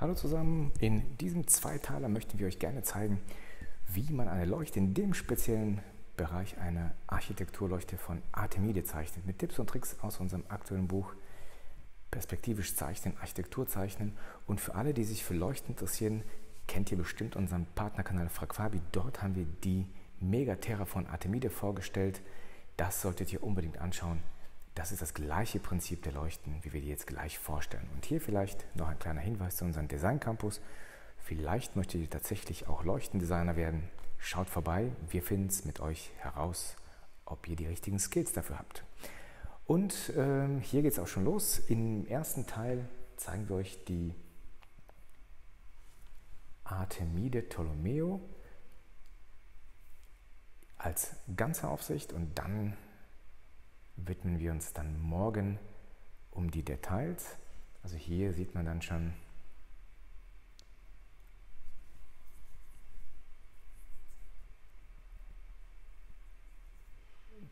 Hallo zusammen, in diesem Zweiteiler möchten wir euch gerne zeigen, wie man eine Leuchte, in dem speziellen Bereich eine Architekturleuchte von Artemide zeichnet, mit Tipps und Tricks aus unserem aktuellen Buch Perspektivisch Zeichnen, Architektur zeichnen. Und für alle, die sich für Leuchten interessieren, kennt ihr bestimmt unseren Partnerkanal Frag Fabi. Dort haben wir die Megatera von Artemide vorgestellt. Das solltet ihr unbedingt anschauen. Das ist das gleiche Prinzip der Leuchten, wie wir die jetzt gleich vorstellen. Und hier vielleicht noch ein kleiner Hinweis zu unserem Design Campus. Vielleicht möchtet ihr tatsächlich auch Leuchtendesigner werden. Schaut vorbei, wir finden es mit euch heraus, ob ihr die richtigen Skills dafür habt. Und hier geht es auch schon los. Im ersten Teil zeigen wir euch die Artemide Ptolemeo als ganze Aufsicht und dann widmen wir uns dann morgen um die Details. Also hier sieht man dann schon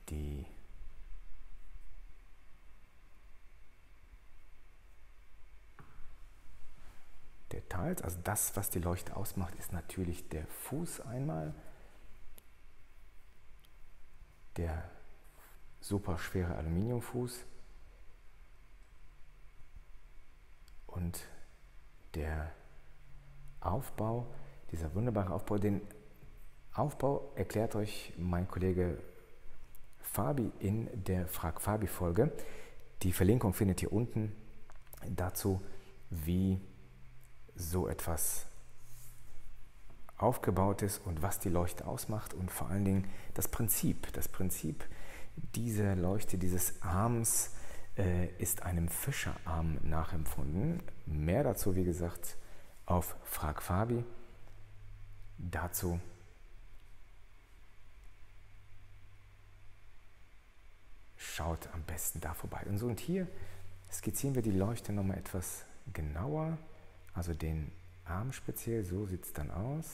die Details. Also das, was die Leuchte ausmacht, ist natürlich der Fuß einmal, der super schwere Aluminiumfuß und der Aufbau, dieser wunderbare Aufbau. Den Aufbau erklärt euch mein Kollege Fabi in der Frag Fabi Folge. Die Verlinkung findet ihr unten dazu, wie so etwas aufgebaut ist und was die Leuchte ausmacht und vor allen Dingen das Prinzip diese Leuchte, dieses Arms ist einem Fischerarm nachempfunden. Mehr dazu, wie gesagt, auf Frag Fabi. Dazu schaut am besten da vorbei. Und so, und hier skizzieren wir die Leuchte nochmal etwas genauer. Also den Arm speziell, so sieht es dann aus.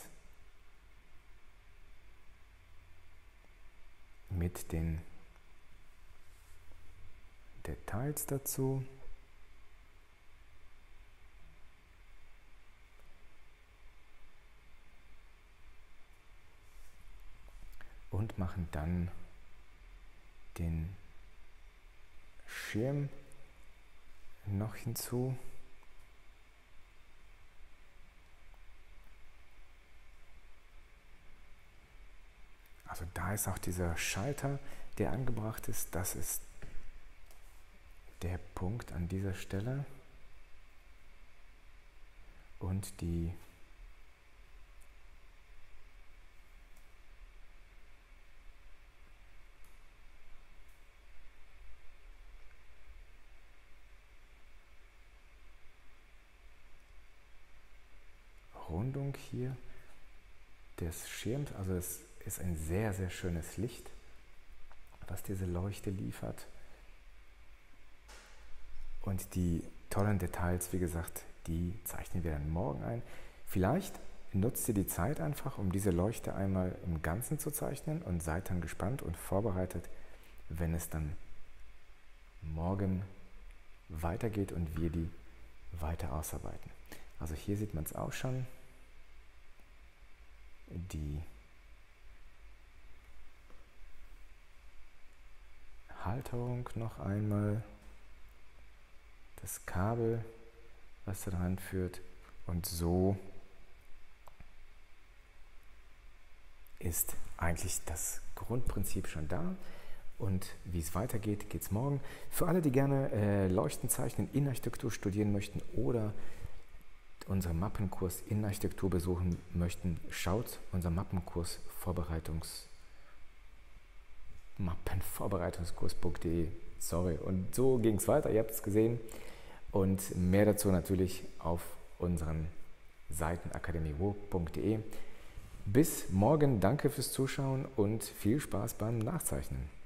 Mit den Details dazu. Und machen dann den Schirm noch hinzu. Also da ist auch dieser Schalter, der angebracht ist. Das ist der Punkt an dieser Stelle und die Rundung hier des Schirms. Also es ist ein sehr, sehr schönes Licht, was diese Leuchte liefert. Und die tollen Details, wie gesagt, die zeichnen wir dann morgen ein. Vielleicht nutzt ihr die Zeit einfach, um diese Leuchte einmal im Ganzen zu zeichnen und seid dann gespannt und vorbereitet, wenn es dann morgen weitergeht und wir die weiter ausarbeiten. Also hier sieht man es auch schon. Die Halterung noch einmal. Das Kabel, was da dran führt, und so ist eigentlich das Grundprinzip schon da. Und wie es weitergeht, geht es morgen. Für alle, die gerne Leuchten zeichnen, in Architektur studieren möchten oder unseren Mappenkurs in Architektur besuchen möchten, schaut unseren Mappenkurs Mappenvorbereitungskurs.de. Sorry, und so ging es weiter, ihr habt es gesehen. Und mehr dazu natürlich auf unseren Seiten akademieruhr.de. Bis morgen, danke fürs Zuschauen und viel Spaß beim Nachzeichnen.